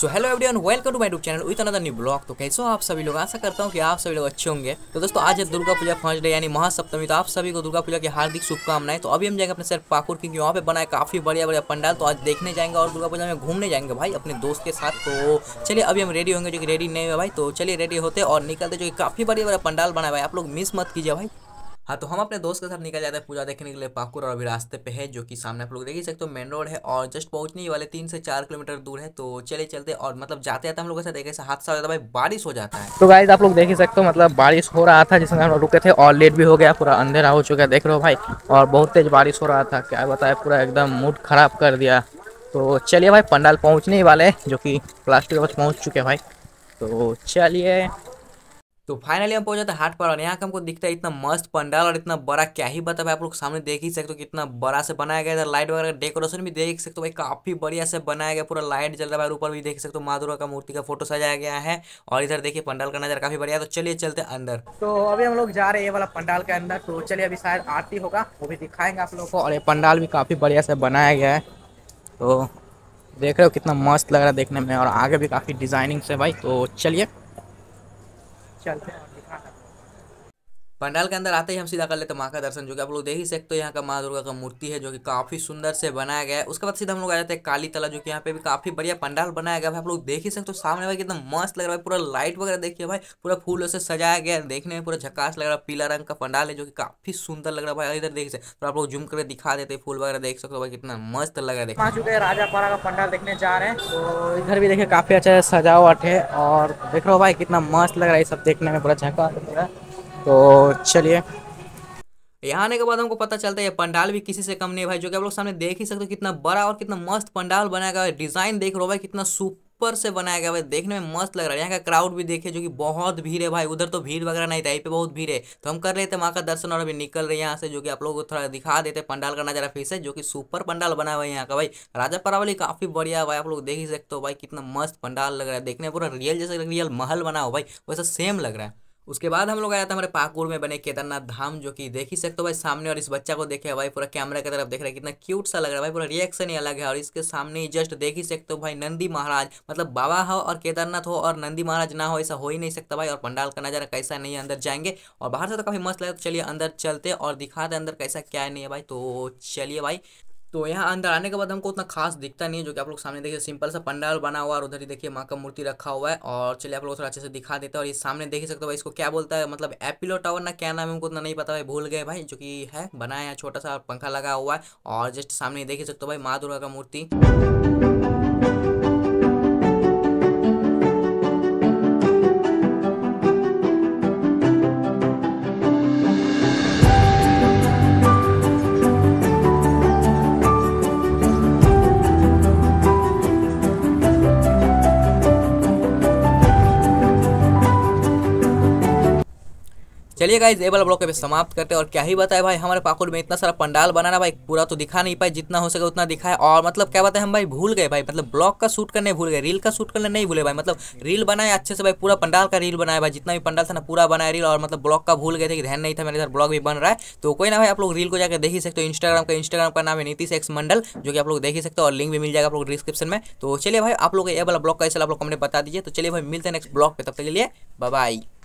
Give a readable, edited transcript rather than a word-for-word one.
So hello everyone, welcome to my YouTube channel with another new blog. तो कैसे हो आप सभी लोग? आशा करता हूँ कि आप सभी लोग अच्छे होंगे। तो दोस्तों आज है दुर्गा पूजा फर्स्ट डे यानी महासप्तमी, तो आप सभी को दुर्गा पूजा की हार्दिक शुभकामनाएं। तो अभी हम जाएंगे अपने शहर पाकुर क्योंकि वहाँ पे बना है काफ़ी बढ़िया बढ़िया पंडाल, तो आज देखने जाएंगे और दुर्गा पूजा में घूमने जाएंगे भाई अपने दोस्त के साथ। तो चलिए अभी हम रेडी होंगे जो कि रेडी नहीं हुआ भाई, तो चलिए रेडी होते और निकलते जो कि काफ़ी बढ़िया बढ़िया पंडाल बना है भाई, आप लोग मिस मत कीजिए भाई। हाँ तो हम अपने दोस्त के साथ निकल जाते हैं पूजा देखने के लिए पाकुर, और अभी रास्ते पे है जो कि सामने आप लोग देख ही सकते हो मेन रोड है और जस्ट पहुंचने ही वाले 3 से 4 किलोमीटर दूर है। तो चले चलते और मतलब जाते जाते हम लोग के साथ एक ऐसा हादसा हो जाता है भाई, बारिश हो जाता है। तो गाइस आप लोग देख ही सकते हो मतलब बारिश हो रहा था जिसमें हम लोग रुके थे और लेट भी हो गया, पूरा अंधेरा हो चुका है देख रहे हो भाई, और बहुत तेज बारिश हो रहा था, क्या बताया पूरा एकदम मूड खराब कर दिया। तो चलिए भाई पंडाल पहुँचने ही वाले हैं जो कि प्लास्टिक बस पहुँच चुके हैं भाई, तो चलिए। तो फाइनली हम पहुंच जाते हैं हाट पर, यहाँ का हमको दिखता है इतना मस्त पंडाल और इतना बड़ा, क्या ही बताएं आप लोग। सामने देख ही सकते हो कितना बड़ा से बनाया गया है, लाइट वगैरह डेकोरेशन भी देख सकते हो भाई, काफ़ी बढ़िया से बनाया गया, पूरा लाइट जल रहा है। ऊपर भी देख सकते हो माँ दुर्गा का मूर्ति का फोटो सजाया गया है और इधर देखिए पंडाल का नज़ारा काफ़ी बढ़िया। तो चलिए चलते अंदर। तो अभी हम लोग जा रहे हैं ये वाला पंडाल के अंदर, तो चलिए अभी शायद आरती होगा वो भी दिखाएंगे आप लोगों को, और ये पंडाल भी काफ़ी बढ़िया से बनाया गया है, तो देख रहे हो कितना मस्त लग रहा है देखने में, और आगे भी काफ़ी डिजाइनिंग से भाई। तो चलिए चलते हैं। पंडाल के अंदर आते ही हम सीधा कर लेते हैं माँ का दर्शन, जो कि आप लोग देख ही सकते हो यहाँ का माँ दुर्गा का मूर्ति है जो कि काफ़ी सुंदर से बनाया गया है। उसके बाद सीधा हम लोग आ जाते हैं काली तला, जो कि यहाँ पे भी काफ़ी बढ़िया पंडाल बनाया गया है, आप लोग देख ही सकते हो सामने भाई कितना मस्त लग रहा है, पूरा लाइट वगैरह देखिए भाई, पूरा फूलों से सजाया गया है, देखने में पूरा झकास लग रहा है। पीला रंग का पंडाल है जो कि काफ़ी सुंदर लग रहा है भाई, इधर देख सकते हो, आप लोग जूम करके दिखा देते हैं, फूल वगैरह देख सकते हो भाई कितना मस्त लग रहा है। आ चुके हैं राजापारा का पंडाल देखने जा रहे हैं, तो इधर भी देखिए काफ़ी अच्छा सजावट है और देख रहे भाई कितना मस्त लग रहा है सब देखने में, पूरा झकास लग रहा है। तो चलिए यहाँ आने के बाद हमको पता चलता है ये पंडाल भी किसी से कम नहीं भाई, जो कि आप लोग सामने देख ही सकते हो कितना बड़ा और कितना मस्त पंडाल बनाया गया है, डिज़ाइन देख रहे हो भाई कितना सुपर से बनाया गया भाई, देखने में मस्त लग रहा है। यहाँ का क्राउड भी देखिए जो कि बहुत भीड़ है भाई, उधर तो भीड़ वगैरह नहीं था, यहीं पे बहुत भीड़ है। तो हम कर लेते हैं माँ का दर्शन और अभी निकल रहे हैं यहाँ से, जो कि आप लोगों को थोड़ा दिखा देते हैं पंडाल का नज़ारा फिर से, जो कि सुपर पंडाल बना हुआ है यहाँ का भाई। राजापारा वाली काफ़ी बढ़िया भाई, आप लोग देख ही सकते हो भाई कितना मस्त पंडाल लग रहा है देखने में, पूरा रियल जैसे रियल महल बना हो भाई वैसा सेम लग रहा है। उसके बाद हम लोग आया था हमारे पाकुर में बने केदारनाथ धाम, जो कि देख ही सकते हो भाई सामने, और इस बच्चा को देखे भाई पूरा कैमरा की तरफ देख रहा है, कितना क्यूट सा लग रहा है भाई, पूरा रिएक्शन ही अलग है। और इसके सामने ही जस्ट देख ही सकते हो भाई नंदी महाराज, मतलब बाबा हो और केदारनाथ हो और नंदी महाराज ना हो ऐसा हो ही नहीं सकता भाई, और पंडाल का नज़ारा कैसा नहीं है, अंदर जाएंगे और बाहर से तो काफ़ी मस्त लगा। तो चलिए अंदर चलते और दिखाते अंदर कैसा क्या नहीं है भाई। तो चलिए भाई, तो यहाँ अंदर आने के बाद हमको उतना खास दिखता नहीं है, जो कि आप लोग सामने देखिए सिंपल सा पंडाल बना हुआ और उधर ही देखिए माँ का मूर्ति रखा हुआ है। और चलिए आप लोग थोड़ा अच्छे से दिखा देते हैं। और ये सामने देख ही सकते हो भाई, इसको क्या बोलता है, मतलब एपिलो टावर ना क्या नाम है हमको उतना नहीं पता भाई, भूल गए भाई, जो कि है बना है यहाँ छोटा सा, पंखा लगा हुआ है और जस्ट सामने देख ही सकते हो भाई माँ दुर्गा का मूर्ति। चलिए गाइस ये वाला ब्लॉग पे समाप्त करते हैं, और क्या ही बताएं भाई हमारे पाकुर में इतना सारा पंडाल बनाना भाई, पूरा तो दिखा नहीं पाए, जितना हो सके उतना दिखाया। और मतलब क्या बताएं हम भाई भूल गए भाई, मतलब ब्लॉग का शूट करने भूल गए, रील का शूट करने नहीं भूले भाई, मतलब रील बनाए अच्छे से भाई, पूरा पंडाल का रील बनाया भाई, जितना भी पंडाल था ना पूरा बनाया रील, और मतलब ब्लॉग का भूल गए थे कि ध्यान नहीं था मेरे इधर ब्लॉग भी बन रहा है। तो कोई ना भाई आप लोग रील को जाकर देख ही सकते हो, इंस्टाग्राम का नाम है नीतीश एक्स मंडल, जो कि आप लोग देख ही सकते हो, और लिंक भी मिल जाएगा आप लोग डिस्क्रिप्शन में। तो चलिए भाई आप लोग ये वाला ब्लॉग कैसा आप लोग कमेंट बता दीजिए। तो चलिए भाई मिलते हैं नेक्स्ट ब्लॉग पे, तब तक के लिए बाय बाय।